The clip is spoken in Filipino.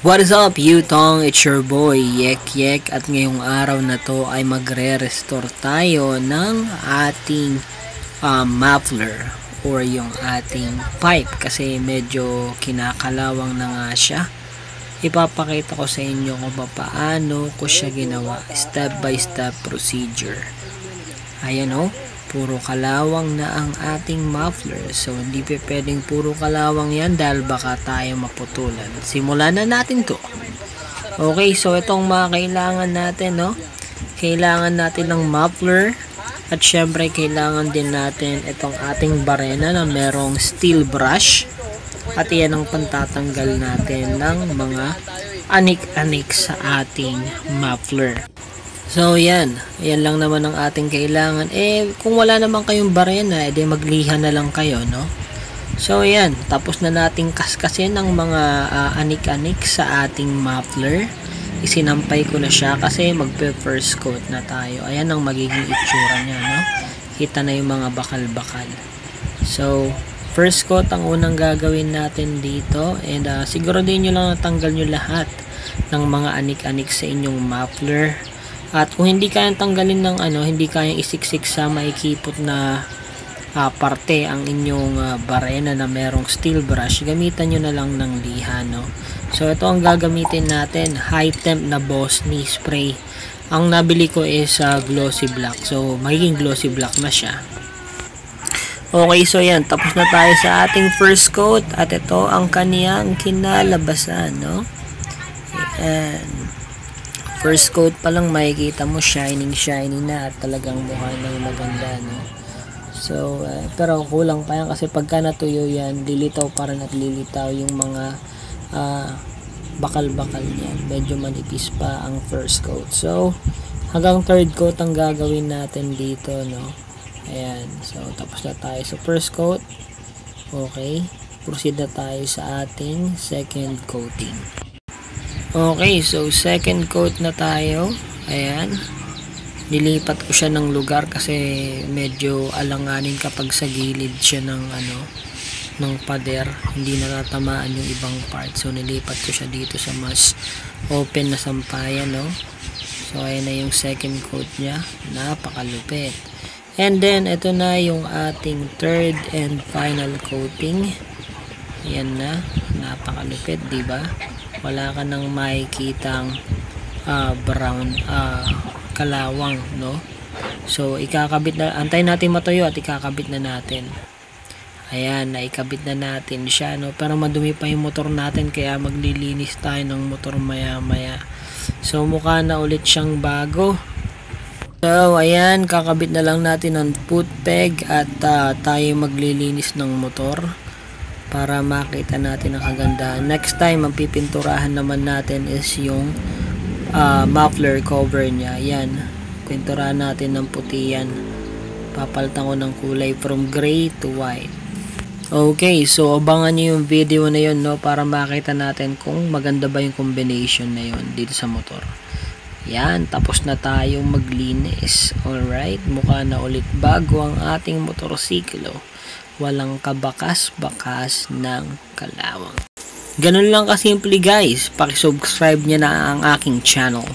What is up, Yutong? It's your boy, YEKYEK. At ngayong araw na to ay magre-restore tayo ng ating muffler or yung ating pipe kasi medyo kinakalawang na nga siya. Ipapakita ko sa inyo kung paano ko siya ginawa. Step by step procedure. Ayan o. Puro kalawang na ang ating muffler. So, hindi pwedeng puro kalawang yan dahil baka tayo maputulan. Simulan na natin to. Okay, so itong mga kailangan natin, no? Kailangan natin ng muffler. At syempre, kailangan din natin itong ating barena na merong steel brush. At yan ang pantatanggal natin ng mga anik-anik sa ating muffler. So, yan. Yan lang naman ang ating kailangan. Eh, kung wala naman kayong barena, edi magliha na lang kayo, no? So, yan. Tapos na nating kaskasin ang mga anik-anik sa ating muffler. Isinampay ko na siya kasi magpe-first coat na tayo. Ayan ang magiging itsura niya, no? Kita na yung mga bakal-bakal. So, first coat ang unang gagawin natin dito. And, siguro din nyo lang natanggal nyo lahat ng mga anik-anik sa inyong muffler. At kung hindi kayang tanggalin ng hindi kayang isiksik sa maikipot na parte ang inyong barena na merong steel brush, gamitan nyo na lang ng liha, no? So, ito ang gagamitin natin, high temp na Bosny spray. Ang nabili ko is glossy black. So, magiging glossy black na siya. Okay, so yan. Tapos na tayo sa ating first coat. At ito ang kaniyang kinalabasan, no? And first coat pa lang makikita mo shining na at talagang mukha nang maganda, no? So, pero kulang pa yan kasi pagka natuyo yan, lilitaw pa rin at lilitaw yung mga bakal-bakal niyan. Medyo manipis pa ang first coat. So, hanggang third coat ang gagawin natin dito, no? Ayan. So, tapos na tayo sa first coat. Okay. Proceed na tayo sa ating second coating. Okay, so second coat na tayo. Ayan. Nilipat ko siya ng lugar kasi medyo alanganin kapag sa gilid siya ng ng pader. Hindi natatamaan yung ibang part. So nilipat ko siya dito sa mas open na sampayan, no? So ayan na yung second coat niya. Napakalupit. And then ito na yung ating third and final coating. Ayan na. Napakalupit, di ba? Wala ka nang makikitang brown kalawang, no? So, ikakabit na, antay natin matuyo at ikakabit na natin. Ayan, naikabit na natin siya, no? Pero madumi pa yung motor natin kaya maglilinis tayo ng motor maya-maya. So, mukha na ulit siyang bago. So, ayan, kakabit na lang natin ang foot peg at tayo maglilinis ng motor para makita natin ang kagandahan. Next time, ang pipinturahan naman natin is yung muffler cover niya. Yan. Pinturahan natin ng puti yan. Papalitan ko ng kulay from gray to white. Okay, so abangan nyo yung video na yun, no? Para makita natin kung maganda ba yung combination na yun dito sa motor. Yan, tapos na tayo maglinis. Alright, mukha na ulit bago ang ating motorsiklo. Walang kabakas-bakas ng kalawang. Ganun lang kasimple, guys. Pakisubscribe niya na ang aking channel.